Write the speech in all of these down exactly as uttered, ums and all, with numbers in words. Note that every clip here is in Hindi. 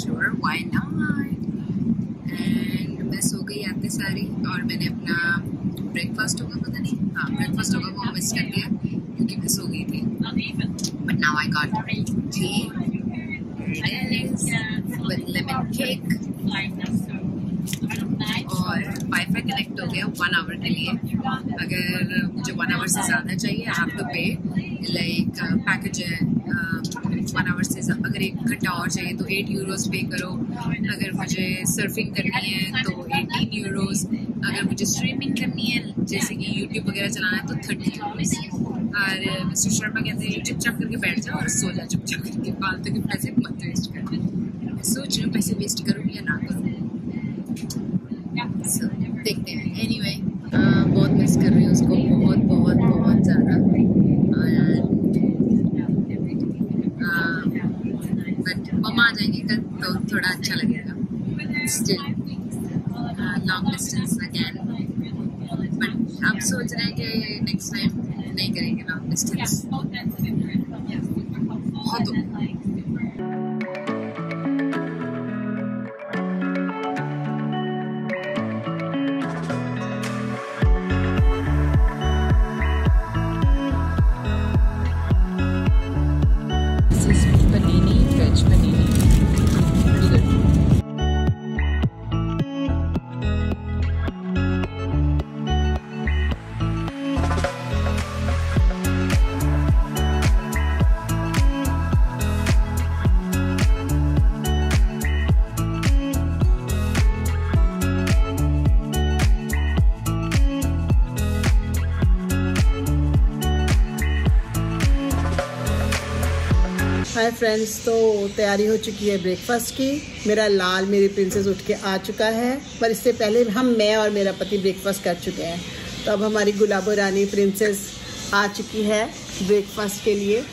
sure, why not? And मैं सो गई आते सारी और मैंने अपना ब्रेकफास्ट होगा पता नहीं, हाँ ब्रेकफास्ट होगा वो मिस कर दिया क्योंकि मैं सो गई थी. But now I got tea, with lemon cake. और वाईफाई कनेक्ट हो गया वन आवर के लिए. अगर मुझे वन आवर से ज़्यादा चाहिए आप तो पे लाइक पैकेज है वन आवर से. अगर एक घंटा और चाहिए तो एट यूरोस पे करो. अगर मुझे सर्फिंग करनी है तो एटीन यूरोस. अगर मुझे स्ट्रीमिंग करनी है जैसे कि यूट्यूब वगैरह चलाना है तो थर्टी यूरोस. और मिस्टर शर्मा कहते हैं चुपचाप करके बैठ जाओ और सो जाओ चुपचाप करके, फालतू के पैसे मत वेस्ट करो. सोच रहे पैसे वेस्ट करूँ या ना करूँ, So, देखते हैं. एनीवे anyway, बहुत मिस कर रही हूँ उसको, बहुत बहुत बहुत ज़्यादा. बट मम्मा आ जाएंगी कल तो थोड़ा अच्छा लगेगा. Still long distance again. But आप सोच रहे हैं कि नेक्स्ट टाइम नहीं करेंगे लॉन्ग डिस्टेंस. बहुत हाय फ्रेंड्स, तो तैयारी हो चुकी है ब्रेकफास्ट की. मेरा लाल मेरी प्रिंसेस उठ के आ चुका है, पर इससे पहले हम मैं और मेरा पति ब्रेकफास्ट कर चुके हैं. तो अब हमारी गुलाबो रानी प्रिंसेस आ चुकी है ब्रेकफास्ट के लिए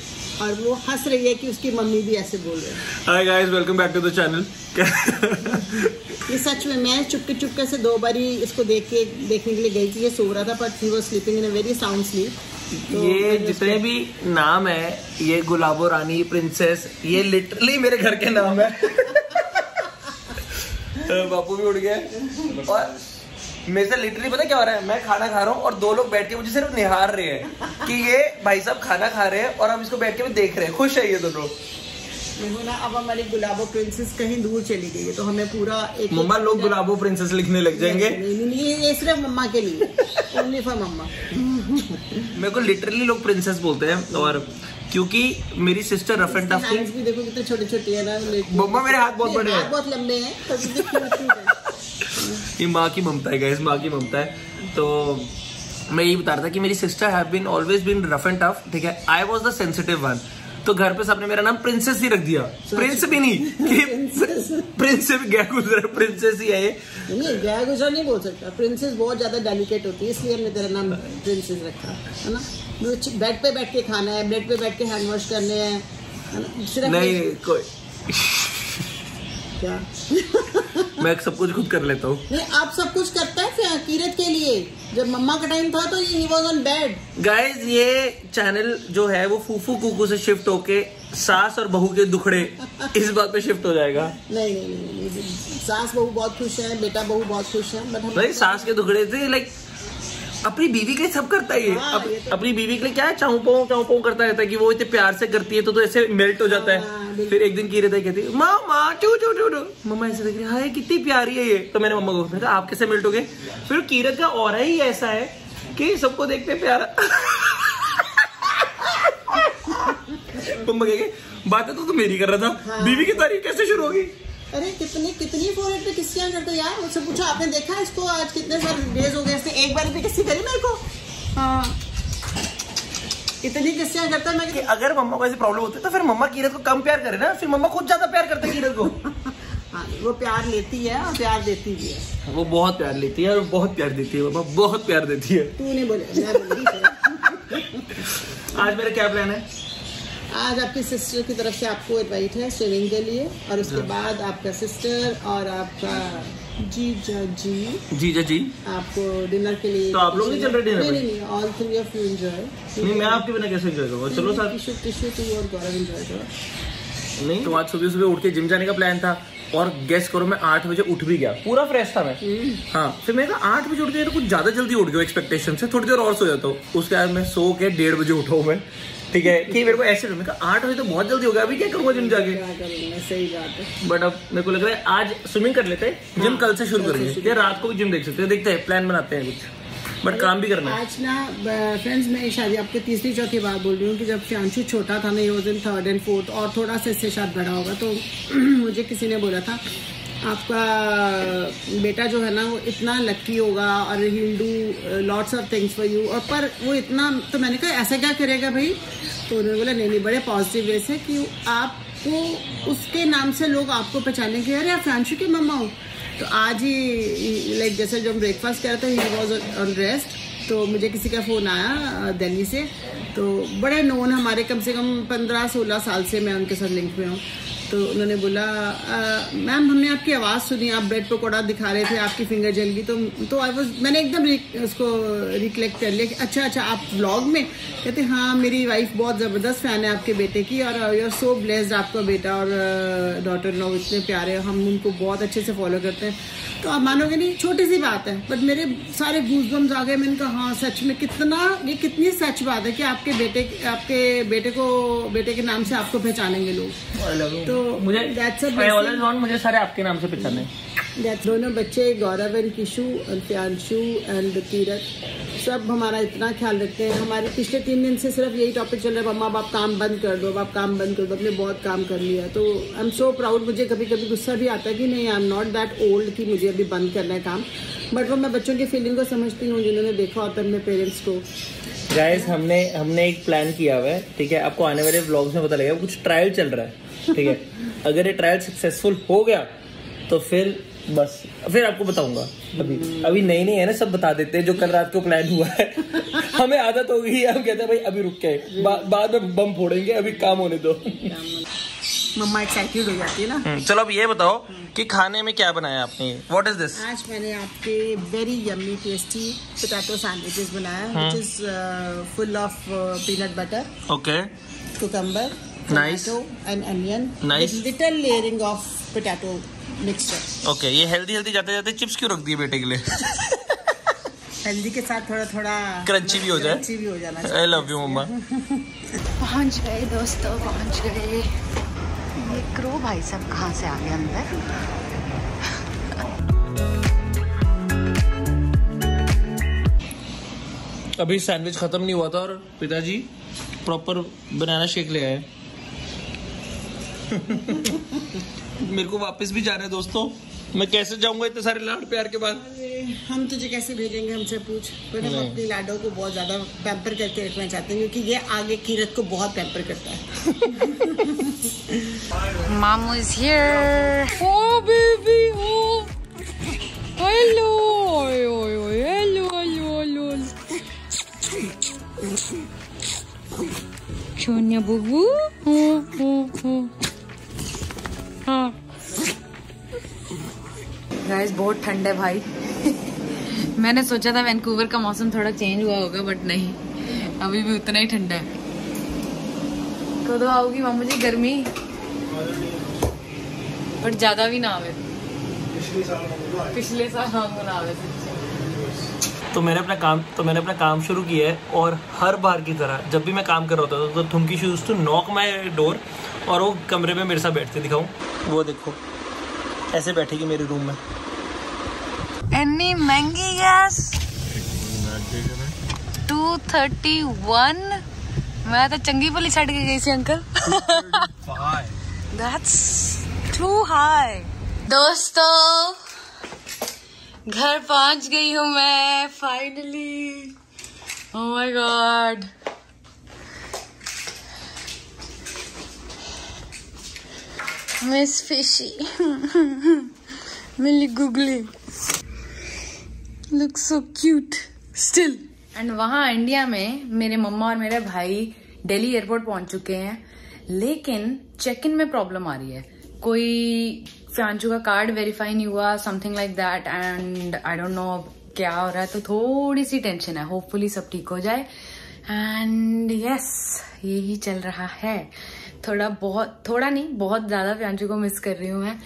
और वो हंस रही है कि उसकी मम्मी भी ऐसे बोल रही है. Hi guys, welcome back to the channel. ये सच में मैं चुपके चुपके से दो बारी इसको देख के देखने के लिए गई थी. ये सो रहा था but he was sleeping in a very sound sleep. तो ये जितने भी नाम है, ये गुलाबो रानी प्रिंसेस, ये लिटरली मेरे घर के नाम है. बापू भी उड़ गया और मेरे से लिटरली पता क्या हो रहा है, मैं खाना खा रहा हूँ और दो लोग बैठ के मुझे सिर्फ निहार रहे हैं कि ये भाई साहब खाना खा रहे हैं और हम इसको बैठ के भी देख रहे हैं. खुश है ये दोनों ना. अब हमारी गुलाबो प्रिंसेस कहीं दूर चली गई है तो हमें पूरा एक मम्मा लोग गुलाबो प्रिंसेस लिखने लग जाएंगे. ये सिर्फ मम्मा के लिए, ओनली फॉर मम्मा. मेरे को लिटरली लोग प्रिंसेस बोलते हैं और क्योंकि मेरी सिस्टर रफ एंड टफ भी देखो कितने छोटे छोटे हैं ना. मम्मा मेरे हाथ बहुत बड़े हैं, बहुत लंबे हैं. ये माँ की ममता है गाइस, माँ की ममता है. तो मैं यही बता रहा था कि मेरी sister have been always been rough and tough. ठीक है, I was the sensitive one. तो घर पे सबने मेरा नाम प्रिंसेस ही रख दिया. प्रिंस भी नहीं, प्रिंसेस प्रिंस भी गया गुजरा, प्रिंसेस ही है ये. नहीं गया गुजरा नहीं बोल सकता, प्रिंसेस बहुत ज्यादा डेलिकेट होती है, इसलिए हमने तेरा नाम प्रिंसेस रखा है ना. बेड पे बैठ के खाना है, बेड पे बैठ के हैंड वॉश करने हैं. नहीं कोई क्या मैं सब कुछ खुद कर लेता हूँ. नहीं आप सब कुछ करता है क्या कीरत के लिए. जब मम्मा का टाइम था तो ये he was on bed. Guys ये चैनल जो है वो फूफू कुकू से शिफ्ट होके सास और बहू के दुखड़े इस बात पे शिफ्ट हो जाएगा. नहीं नहीं नहीं, नहीं। सास बहू बहुत खुश है, बेटा बहू बहुत खुश है. बट नहीं सास के दुखड़े थे लाइक अपनी बीवी के लिए सब करता है. हाँ, अप, ये तो अपनी बीवी के लिए क्या चाऊ पाऊ चाऊ पाऊ करता रहता है कि वो इतने प्यार से करती है तो, तो ऐसे मेल्ट हो जाता है. फिर एक दिन की रहता है कहती है मामा चू चू चू चू. मम्मा ऐसे देख रही है, हाय कितनी प्यारी है ये. तो मैंने मम्मा को कहा आप कैसे मेल्ट हो गए. फिर कीरत का ऑरा ही ऐसा है कि सबको देखते प्यारा. मम्मा कहेंगे बातें तो मेरी कर रहा था, बीवी की तारीफ कैसे शुरू होगी. अरे कितनी कितनी फोरेट पे किसकी आंसर तो यार मुझसे पूछो आपने देखा इसको आज कितने साल डेज हो गए इसने एक बार भी किसी करी मेरे को. हाँ इतनी किस्सियाँ करता है मैं कि अगर मम्मा को ऐसी प्रॉब्लम होती है तो फिर मम्मा कीरत को कम प्यार करे ना, फिर मम्मा खुद ज्यादा प्यार करते कीरत को. हाँ वो प्यार लेती है और प्यार देती भी है. वो बहुत प्यार लेती है और बहुत प्यार देती है. मम्मा बहुत प्यार देती है. तू नहीं बोले. आज मेरा क्या प्लान है. आज आपकी सिस्टर की तरफ से आपको इनवाइट है स्विमिंग के लिए और उसके बाद आपका सिस्टर और आपका जीजा जी जीजा जी आपको डिनर के लिए. तो आप लोग नहीं चल रहे डिनर. नहीं नहीं all three of you enjoy. नहीं मैं आपके बिना कैसे एंजॉय करूँगा. चलो साथ टिशू टिशू तू और गौरव एंजॉय करो. नहीं तो आज सुबह सुबह उठ के जिम जाने का प्लान था और गेस करो मैं आठ बजे उठ भी गया, पूरा फ्रेश था मैं। हाँ, फिर मैंने कहा आठ बजे उठ गया तो कुछ ज्यादा जल्दी उठ गया एक्सपेक्टेशन से, थोड़ी देर और सो जाता हूँ। उसके बाद मैं सो के डेढ़ बजे उठा हूँ मैं, ठीक है, कि मेरे को ऐसे में आठ बजे तो बहुत जल्दी हो गया, अभी क्या करूँगा जिम जाके। सही बात है, बट अब मेरे को लग रहा है आज स्विमिंग कर लेते हैं, जिम कल से शुरू करेंगे, रात को जिम देख सकते हैं, देखते हैं प्लान बनाते हैं कुछ, बट काम भी करना है। आज ना फ्रेंड्स मैं शायद आपके तीसरी चौथी बार बोल रही हूँ कि जब फ्यांशु छोटा था ना, ये was in third and fourth और थोड़ा सा इससे शायद बड़ा होगा, तो मुझे किसी ने बोला था आपका बेटा जो है ना वो इतना लकी होगा और he will do lots of things for you, और पर वो इतना, तो मैंने कहा ऐसा क्या करेगा भाई, तो उन्होंने बोला नहीं नहीं बड़े पॉजिटिव वे से कि आपको उसके नाम से लोग आपको पहचानेंगे, अरे आप फ्यांशु की मम्मा हो। तो आज ही लाइक जैसे जब ब्रेकफास्ट किया था ही वॉज ऑन रेस्ट, तो मुझे किसी का फ़ोन आया दिल्ली से, तो बड़े नोन हमारे कम से कम पंद्रह सोलह साल से मैं उनके साथ लिंक में हूँ, तो उन्होंने बोला मैम हमने आपकी आवाज़ सुनी, आप ब्रेड पकौड़ा दिखा रहे थे, आपकी फिंगर जल गई, तो तो आई वाज, मैंने एकदम उसको रिकलेक्ट कर लिया कि अच्छा अच्छा आप व्लॉग में, कहते हाँ मेरी वाइफ बहुत ज़बरदस्त फ़ैन है आपके बेटे की और यू आर सो ब्लेस्ड, आपका बेटा और डॉटर इन लॉ इतने प्यारे, हम उनको बहुत अच्छे से फॉलो करते हैं। तो आप मानोगे नहीं, छोटी सी बात है बट मेरे सारे गूज बम्स आ गए। मैंने कहा हाँ सच में, कितना ये कितनी सच बात है कि आपके बेटे आपके बेटे को बेटे के नाम से आपको पहचानेंगे लोग। तो मुझे I always want मुझे सारे आपके नाम से पहचाने। दोनों बच्चे Gaurav and Kishu and Pyanshu and Tirath सब हमारा इतना ख्याल रखते हैं। हमारे पिछले तीन दिन से सिर्फ यही टॉपिक चल रहा है, मम्मा बाप काम बंद कर दो, बाप काम बंद कर दो, अपने बहुत काम कर लिया। तो आई एम सो प्राउड। मुझे कभी कभी गुस्सा भी आता है कि नहीं I am not that old कि मुझे अभी बंद करना है काम, बट वो मैं बच्चों की फीलिंग को समझती हूँ जिन्होंने देखा होता है अपने पेरेंट्स को। गाइस हमने हमने एक प्लान किया हुआ है, ठीक है, आपको आने वाले व्लॉग्स में पता लगेगा। कुछ ट्रायल चल रहा है, ठीक है, अगर ये ट्रायल सक्सेसफुल हो गया तो फिर बस फिर आपको बताऊंगा। अभी अभी नई नई है ना, सब बता देते हैं जो कल रात को प्लान हुआ है। हमें आदत हो गई है, हम कहते हैं भाई अभी रुक के बा, बाद में बम फोड़ेंगे, अभी काम होने दो। मम्मा एक्साइटेड हो जाती है ना। चलो अब ये बताओ कि खाने में क्या बनाया आपने, व्हाट इज दिस? आज मैंने आपके very yummy tasty potato sandwiches बनाया, which is full of peanut butter, okay, cucumber, nice and onion, nice little layering of potato mixture, okay. ये हेल्दी हेल्दी जाते जाते चिप्स क्यों रख दिए बेटे के लिए? हेल्दी के साथ थोड़ा थोड़ा क्रंची भी हो जाए, क्रंची भी हो जाना चाहिए। I love you mama. पहुंच गए दोस्तों, पहुंच गए। ये क्रो भाई साहब कहाँ से आ गए अंदर? अभी सैंडविच खत्म नहीं हुआ था और पिताजी प्रॉपर बनाना शेक ले आए। मेरे को वापस भी जाना है दोस्तों, मैं कैसे जाऊंगा इतने सारे लाड प्यार के बाद? हम तुझे कैसे भेजेंगे हमसे पूछ, पर हम अपने लाडो को बहुत ज्यादा पैम्पर करके रखना चाहते हैं क्योंकि ये आगे कीरत को बहुत पैम्पर करता है। मामू is here. Oh baby oh hello hello hello hello छोनिया बुबू ओ ओ ओ हां गाइस बहुत ठंड है भाई। मैंने सोचा था वैंकूवर का मौसम थोड़ा चेंज हुआ होगा बट नहीं, अभी भी उतना ही ठंडा है। कब आओगी मामू जी गर्मी? बट ज्यादा भी ना आवे, पिछले साल हमको ना आवे। तो मैंने अपना काम तो मैंने अपना काम शुरू किया है और हर बार की तरह जब भी मैं काम कर रहा होता था तो Thumki shoes to knock my door, और वो कमरे में मेरे साथ बैठते दिखाऊँ, वो देखो ऐसे बैठेगी मेरे रूम में। इतनी महंगी गैस टू थर्टी वन। मैं तो चंगी भली छड़ के गई सी अंकल। That's too high। दोस्तों घर पहुंच गई हूँ मैं finally. Oh my God। Miss fishy Milly googly look so cute still. And वहाँ इंडिया में मेरे मम्मा और मेरे भाई दिल्ली एयरपोर्ट पहुंच चुके हैं, लेकिन चेक इन में प्रॉब्लम आ रही है। कोई फ्यांशु का कार्ड वेरीफाई नहीं हुआ, something like that, and I don't know क्या हो रहा है, तो थोड़ी सी टेंशन है। होपफुली सब ठीक हो जाए। एंड यस yes, यही चल रहा है। थोड़ा बहुत थोड़ा नहीं बहुत ज्यादा फ्यांशु को मिस कर रही हूँ मैं।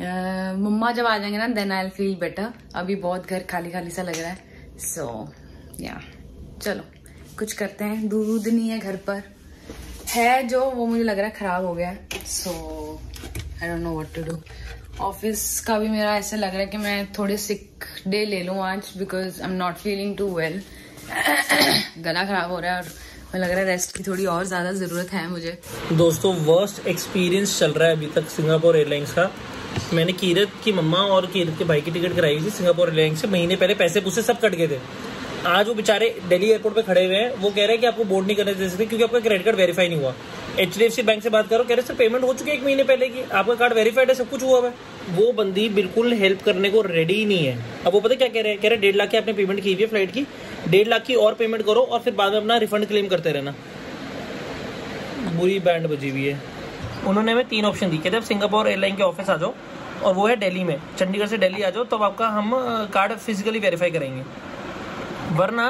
मम्मा जब आ जाएंगे ना देन आई फील बेटर। अभी बहुत घर खाली खाली सा लग रहा है। सो so, या yeah. चलो कुछ करते हैं। दूध नहीं है घर पर, है जो वो मुझे लग रहा है खराब हो गया। So I don't know what to do. Office का भी मेरा ऐसा लग रहा है कि मैं थोड़े सिक डे ले लूँ आज, because I am not feeling too well. गला खराब हो रहा है और मुझे लग रहा है रेस्ट की थोड़ी और ज़्यादा ज़रूरत है मुझे। दोस्तों वर्स्ट एक्सपीरियंस चल रहा है अभी तक सिंगापुर एयरलाइंस का। मैंने कीरत की मम्मा और कीरत के भाई की टिकट कराई थी सिंगापुर एयरलाइंस से, महीने पहले पैसे पूछे, सब कट गए थे। आज वो बेचारे दिल्ली एयरपोर्ट पे खड़े हुए हैं, वो कह रहे हैं कि आपको बोर्ड नहीं करने दे सकते क्योंकि आपका क्रेडिट कार्ड वेरीफाई नहीं हुआ। एचडीएफसी बैंक से बात करो, कह रहे सर पेमेंट हो चुकी है एक महीने पहले की, आपका कार्ड वेरीफाइड है, सब कुछ हुआ है। वो बंदी बिल्कुल हेल्प करने को रेडी नहीं है। अब वो पता क्या कह रहे हैं, कह रहे डेढ़ लाख की आपने पेमेंट की हुई है फ्लाइट की, डेढ़ लाख की और पेमेंट करो और फिर बाद में अपना रिफंड क्लेम करते रहना। बुरी बैंड बजी हुई है। उन्होंने हमें तीन ऑप्शन दी, कहते आप सिंगापुर एयरलाइन के ऑफिस आ जाओ, और वो है दिल्ली में, चंडीगढ़ से दिल्ली आ जाओ तब आपका हम कार्ड फिजिकली वेरीफाई करेंगे, वरना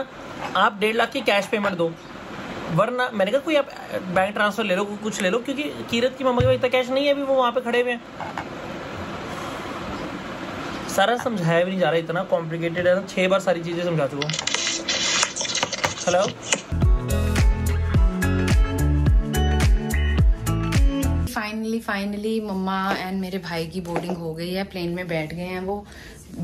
आप डेढ़ लाख की कैश पेमेंट दो, वरना मैंने कहा कोई आप बैंक ट्रांसफर ले लो, कुछ ले लो, क्योंकि कीरत की मम्मी के पास इतना कैश नहीं है अभी, वो वहाँ पे खड़े हुए हैं। सारा समझाया भी नहीं जा रहा, इतना कॉम्प्लिकेटेड है, छः बार सारी चीज़ें समझा चुका हूँ। Hello finally finally mama and मेरे भाई की बोर्डिंग हो गई है, प्लेन में बैठ गए हैं वो।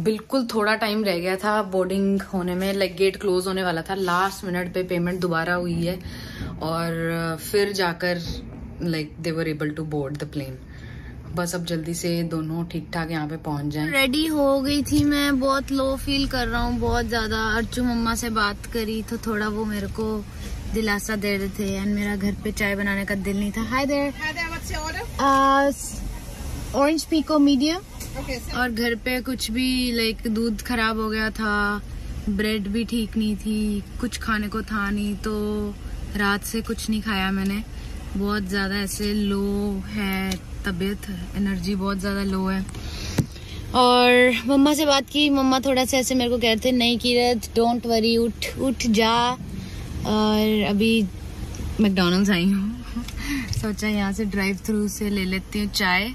बिल्कुल थोड़ा टाइम रह गया था बोर्डिंग होने में, लाइक गेट क्लोज होने वाला था, लास्ट मिनट पे पेमेंट दोबारा हुई है और फिर जाकर like they were able to board the plane. बस अब जल्दी से दोनों ठीक ठाक यहाँ पे पहुँच जाएं। रेडी हो गई थी मैं, बहुत लो फील कर रहा हूँ बहुत ज़्यादा। अर्चू मम्मा से बात करी तो थोड़ा वो मेरे को दिलासा दे रहे थे, एंड मेरा घर पे चाय बनाने का दिल नहीं था। Hi there, hi there, what's your order? Orange pekoe medium. Okay, और घर पे कुछ भी लाइक दूध खराब हो गया था, ब्रेड भी ठीक नहीं थी, कुछ खाने को था नहीं, तो रात से कुछ नहीं खाया मैंने। बहुत ज़्यादा ऐसे लो है तबीयत, एनर्जी बहुत ज़्यादा लो है। और मम्मा से बात की, मम्मा थोड़ा सा ऐसे मेरे को कह रहे थे नहीं कीरत डोंट वरी, उठ उठ जा। और अभी मैकडोनल्ड्स आई हूँ सोचा यहाँ से ड्राइव थ्रू से ले लेती हूँ चाय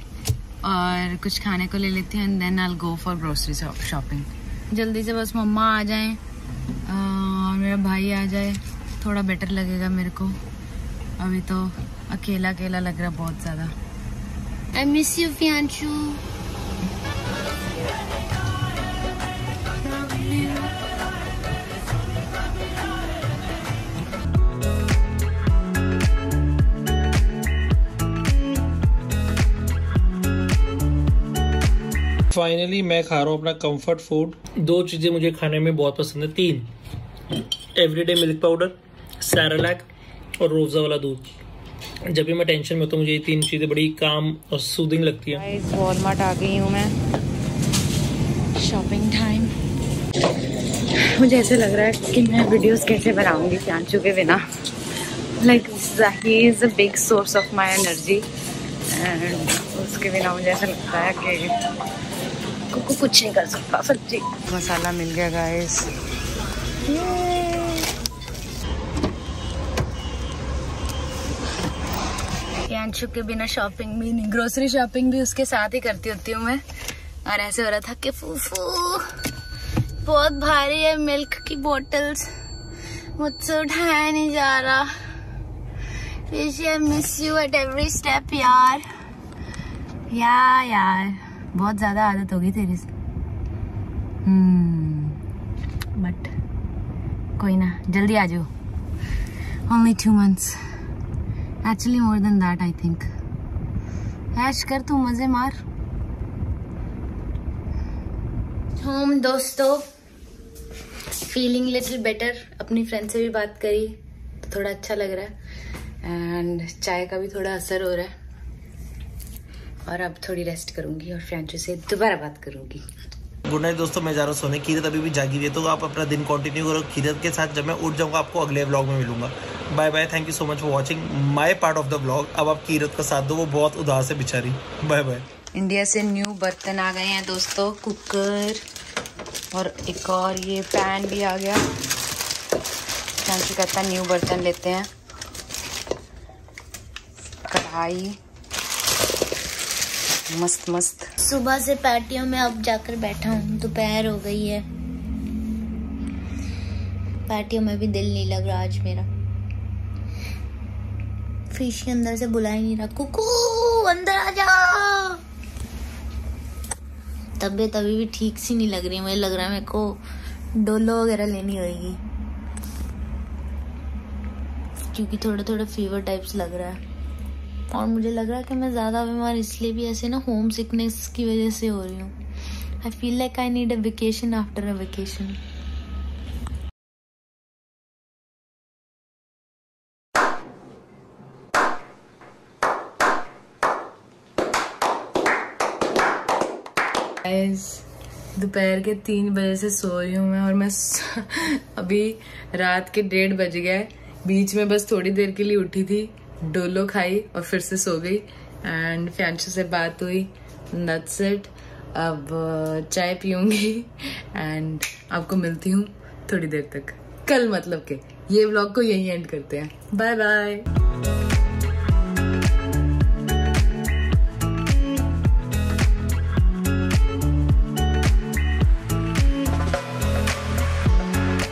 और कुछ खाने को ले लेते हैं, and then I will go for grocery shopping. जल्दी से बस मम्मा आ जाएं और मेरा भाई आ जाए, थोड़ा बेटर लगेगा मेरे को। अभी तो अकेला अकेला लग रहा बहुत ज़्यादा। I miss you fiance. Finally मैं खा रहा हूँ अपना कंफर्ट फूड। दो चीज़ें मुझे खाने में बहुत पसंद है, तीन, एवरीडे मिल्क पाउडर, सैरेलैक और रोज़ा वाला दूध। जब भी मैं टेंशन में होता हूँ मुझे ये तीन चीज़ें बड़ी काम और सूदिंग लगती है। गाइस वॉलमार्ट आ गई हूँ मैं, शॉपिंग टाइम। मुझे ऐसे लग रहा है कि मैं वीडियोस कैसे बनाऊँगी फियांशु के बिना, like he is a big source of my energy, and उसके बिना मुझे ऐसा लगता है कि कुछ नहीं कर सकता सच्ची। मसाला मिल गया गाइस, फियांशु के बिना शॉपिंग भी नहीं, ग्रोसरी शॉपिंग भी उसके साथ ही करती होती हूँ मैं। और ऐसे हो रहा था कि फूफू बहुत भारी है मिल्क की बोटल्स, मुझसे उठाया नहीं जा रहा। I miss you at every step यार, या यार बहुत ज्यादा आदत होगी तेरी से। हम्म बट कोई ना, जल्दी आ जाओ। Only two months actually more than that I think. ऐश कर तू, मजे मार। होम दोस्तों, फीलिंग लिटिल बेटर। अपनी फ्रेंड से भी बात करी तो थोड़ा अच्छा लग रहा है, एंड चाय का भी थोड़ा असर हो रहा है। और अब थोड़ी रेस्ट करूंगी और फियांशु से दोबारा बात करूंगी। गुड नाइट दोस्तों, मैं जा रहा हूँ सोने। कीरत अभी भी जागी हुई है, तो आप अपना दिन कंटिन्यू करो कीरत के साथ। जब मैं उठ जाऊँगा आपको अगले व्लॉग में मिलूंगा। Bye bye, thank you so much for watching my part of the vlog. अब आप कीरत का साथ दो, वो बहुत उदास है बेचारी। Bye bye. इंडिया से न्यू बर्तन आ गए हैं दोस्तों, कुकर और एक और ये पैन भी आ गया। फियांशु कहता न्यू बर्तन लेते हैं, कढ़ाई मस्त मस्त। सुबह से पैटियो में अब जाकर बैठा हूँ, दोपहर हो गई है। पैटियो में भी दिल नहीं लग रहा आज मेरा। फिश के अंदर से बुला ही नहीं रहा, कुकू अंदर आ जा। तबियत अभी भी ठीक सी नहीं लग रही, मुझे लग रहा है मेरे को डोलो वगैरह लेनी होगी, क्योंकि थोड़ा थोड़ा फीवर टाइप्स लग रहा है। और मुझे लग रहा है कि मैं ज़्यादा बीमार इसलिए भी ऐसे ना होम सिकनेस की वजह से हो रही हूँ। I feel like I need a vacation after a vacation. दोपहर के तीन बजे से सो रही हूँ मैं, और मैं अभी रात के डेढ़ बज गया। बीच में बस थोड़ी देर के लिए उठी थी, डोलो खाई और फिर से सो गई, एंड फियांशु से बात हुई, दैट्स इट। अब चाय पीऊँगी एंड आपको मिलती हूँ थोड़ी देर तक, कल मतलब के ये व्लॉग को यहीं एंड करते हैं। Bye bye.